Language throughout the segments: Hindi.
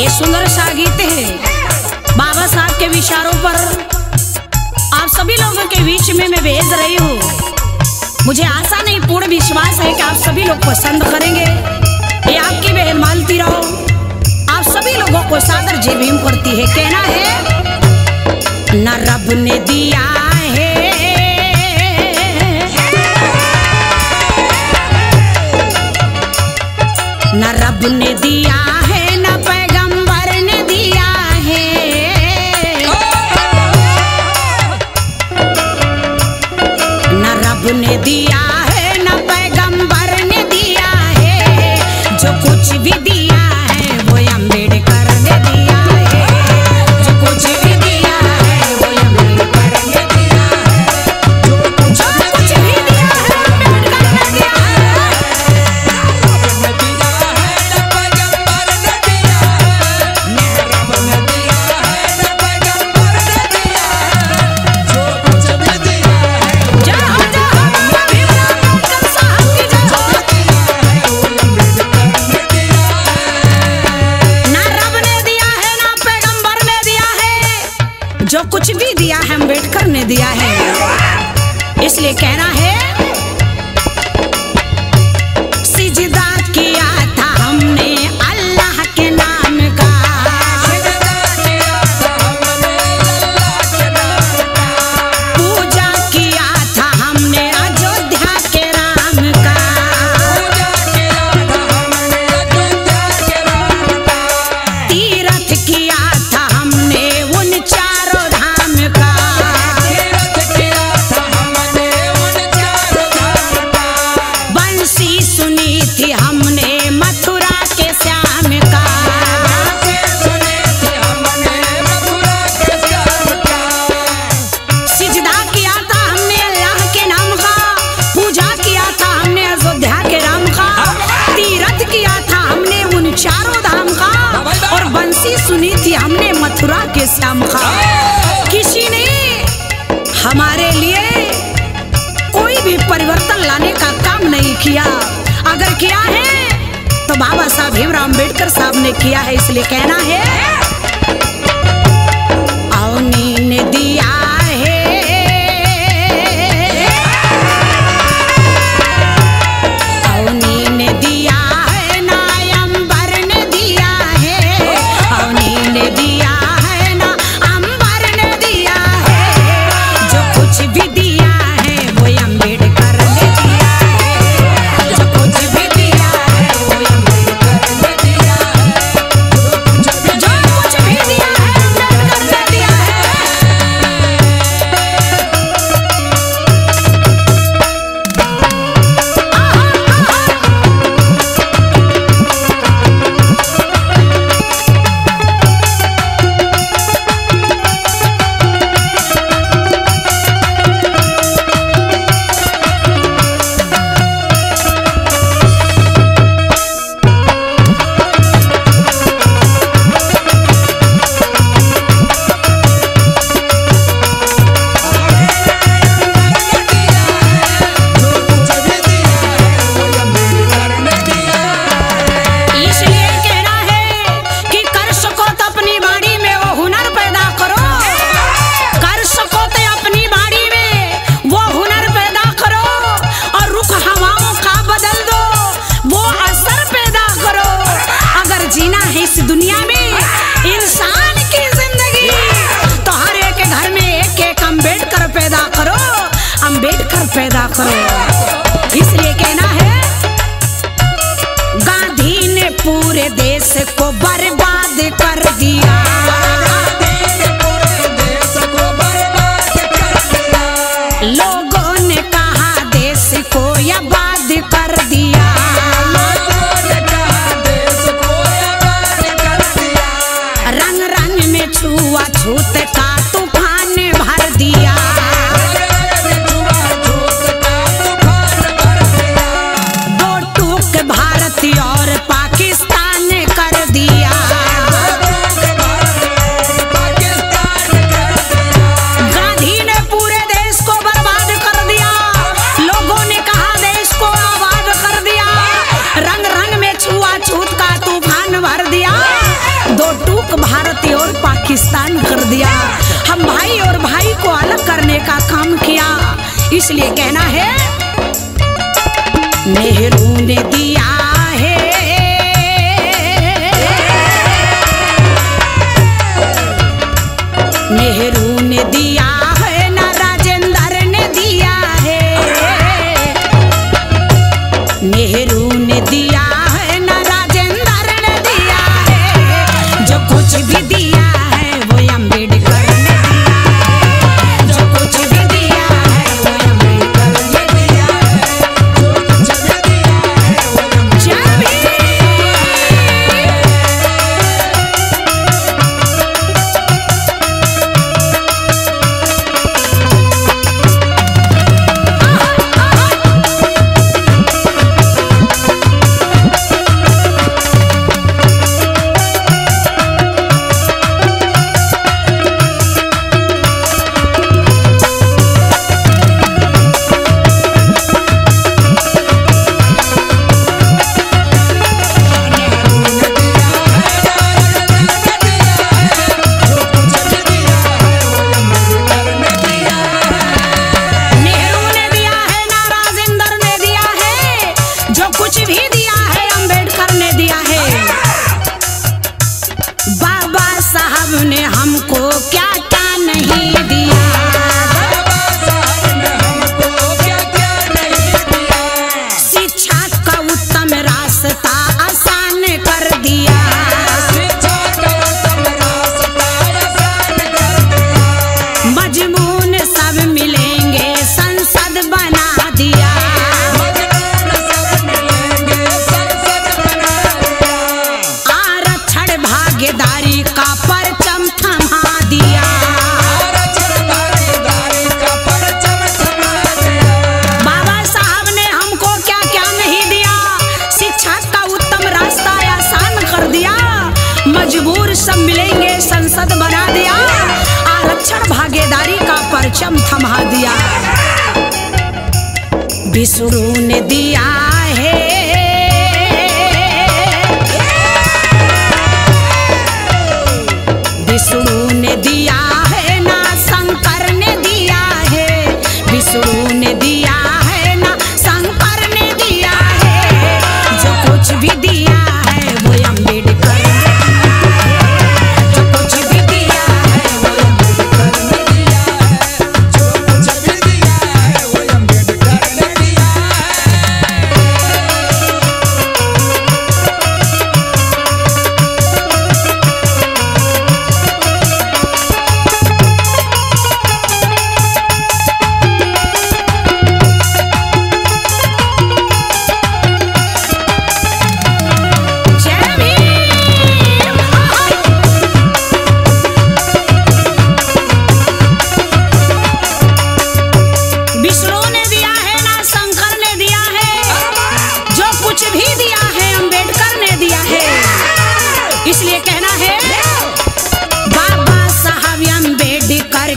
ये सुंदर सा गीत है बाबा साहब के विचारों पर आप सभी लोगों के बीच में मैं भेज रही हूँ। मुझे आशा नहीं, पूर्ण विश्वास है कि आप सभी लोग पसंद करेंगे। ये आपकी बहन मालती राव आप सभी लोगों को सादर जी भीम करती है। कहना है न रब ने दिया है न रब ने दिया है न पैगंबर ने दिया है, न रब ने दिया है न पैगंबर ने दिया है, जो कुछ भी दिया है वो अंबेडकर ने दिया है, जो कुछ भी दिया है वो अंबेडकर ने दिया है, जो कुछ भी दिया है अंबेडकर ने दिया है। जो कुछ भी दिया है अंबेडकर ने दिया है, इसलिए कहना है सिजदा किया था हमने अल्लाह के नाम का, पूजा किया था हमने अयोध्या के राम का, तीर्थ किया था हमने उन चारों सुनी थी हमने मथुरा के श्याम का। किसी ने हमारे लिए कोई भी परिवर्तन लाने का काम नहीं किया, अगर किया है तो बाबा साहब भीमराव अंबेडकर साहब ने किया है। इसलिए कहना है अवनी ने दिया है दुनिया में इंसान की जिंदगी, तो हर एक घर में एक एक अंबेडकर पैदा करो, अंबेडकर पैदा करो। इसलिए कहना है गांधी ने पूरे देश को बर्बाद कर दिया, लोगों ने कहा देश को आबाद कर दिया, छूत का तूफान भर दिया, दो टूक भारत और पाकिस्तान कर दिया, गांधी ने पूरे देश को बर्बाद कर दिया, लोगों ने कहा देश को आबाद कर दिया, रंग रंग में छुआ छूत का तूफान भर दिया, दो पाकिस्तान कर दिया। हम भाई और भाई को अलग करने का काम किया, इसलिए कहना है नेहरू ने दिया है नेहरू ने दिया है ना राजेंद्र ने दिया है नेहरू ने दिया है ना राजेंद्र ने दिया है। जो कुछ भी दिया है वो अंबेडकर ने दिया है, जो कुछ भी दिया है वो अंबेडकर ने दिया है, जो कुछ भी दिया है वो परचम थमा दिया। विष्णु ने दिया है विष्णु ने दिया है ना शंकर ने दिया है, विष्णु ने दिया है ना शंकर ने दिया है। जो कुछ भी दिया है वो अंबेडकर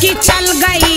की चल गई।